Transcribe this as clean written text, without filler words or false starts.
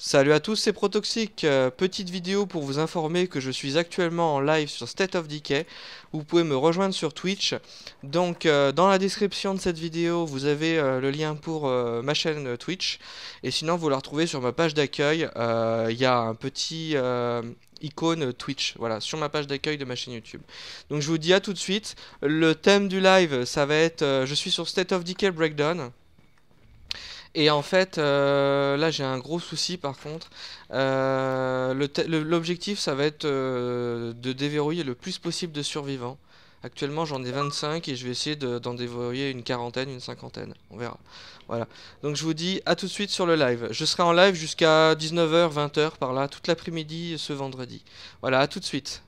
Salut à tous, c'est Protoxic. Petite vidéo pour vous informer que je suis actuellement en live sur State of Decay. Vous pouvez me rejoindre sur Twitch. Donc dans la description de cette vidéo, vous avez le lien pour ma chaîne Twitch. Et sinon, vous la retrouvez sur ma page d'accueil. Il y a un petit icône Twitch, voilà, sur ma page d'accueil de ma chaîne YouTube. Donc je vous dis à tout de suite. Le thème du live, ça va être... je suis sur State of Decay Breakdown. Et en fait, là j'ai un gros souci par contre, l'objectif ça va être de déverrouiller le plus possible de survivants. Actuellement j'en ai 25 et je vais essayer d'en déverrouiller une quarantaine, une cinquantaine, on verra. Voilà, donc je vous dis à tout de suite sur le live. Je serai en live jusqu'à 19h, 20h par là, toute l'après-midi ce vendredi. Voilà, à tout de suite.